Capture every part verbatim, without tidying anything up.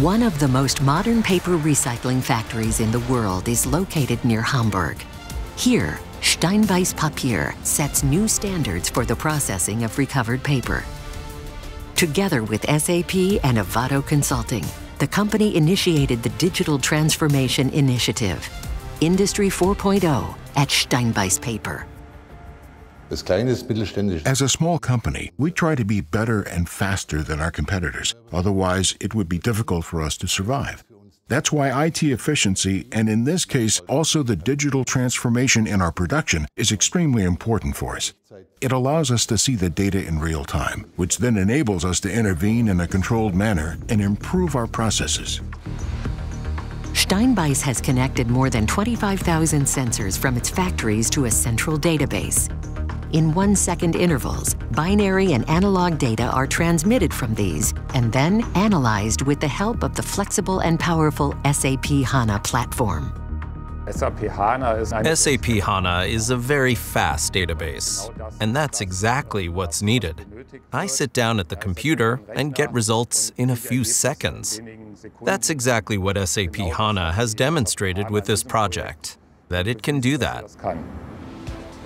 One of the most modern paper recycling factories in the world is located near Hamburg. Here, Steinbeis Papier sets new standards for the processing of recovered paper. Together with S A P and Avato Consulting, the company initiated the Digital Transformation Initiative, Industry four point oh at Steinbeis Paper. As a small company, we try to be better and faster than our competitors. Otherwise, it would be difficult for us to survive. That's why I T efficiency, and in this case, also the digital transformation in our production, is extremely important for us. It allows us to see the data in real time, which then enables us to intervene in a controlled manner and improve our processes. Steinbeis has connected more than twenty-five thousand sensors from its factories to a central database. In one-second intervals, binary and analog data are transmitted from these and then analyzed with the help of the flexible and powerful S A P HANA platform. SAP HANA is, SAP HANA is a very fast database, and that's exactly what's needed. I sit down at the computer and get results in a few seconds. That's exactly what S A P HANA has demonstrated with this project, that it can do that.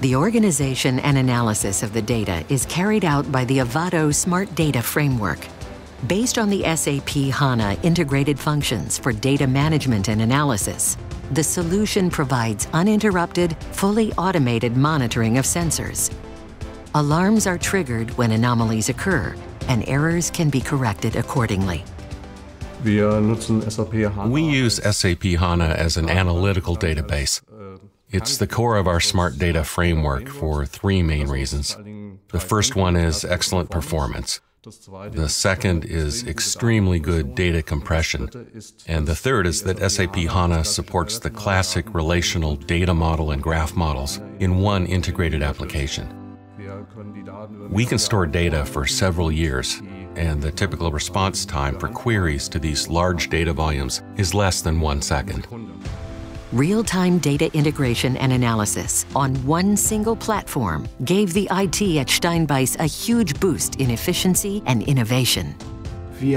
The organization and analysis of the data is carried out by the Avato Smart Data Framework. Based on the S A P HANA integrated functions for data management and analysis, the solution provides uninterrupted, fully automated monitoring of sensors. Alarms are triggered when anomalies occur, and errors can be corrected accordingly. We use S A P HANA as an analytical database. It's the core of our Smart Data Framework for three main reasons. The first one is excellent performance. The second is extremely good data compression. And the third is that S A P HANA supports the classic relational data model and graph models in one integrated application. We can store data for several years, and the typical response time for queries to these large data volumes is less than one second. Real-time data integration and analysis on one single platform gave the I T at Steinbeis a huge boost in efficiency and innovation. We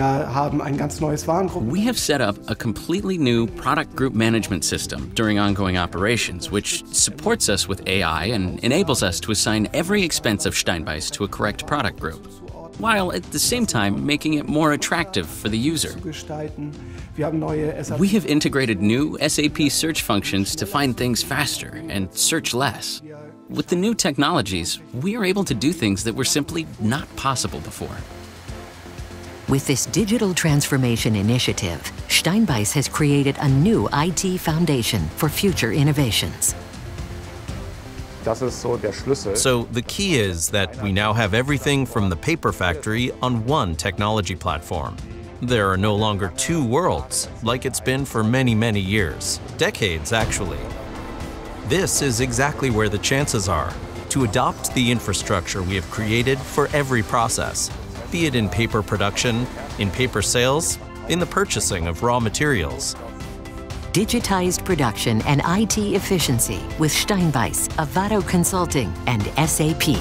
have set up a completely new product group management system during ongoing operations, which supports us with A I and enables us to assign every expense of Steinbeis to a correct product group, while at the same time making it more attractive for the user. We have integrated new S A P search functions to find things faster and search less. With the new technologies, we are able to do things that were simply not possible before. With this digital transformation initiative, Steinbeis has created a new I T foundation for future innovations. So the key is that we now have everything from the paper factory on one technology platform. There are no longer two worlds, like it's been for many, many years, decades actually. This is exactly where the chances are to adopt the infrastructure we have created for every process, be it in paper production, in paper sales, in the purchasing of raw materials. Digitized production and I T efficiency with Steinbeis, Avato Consulting, and S A P.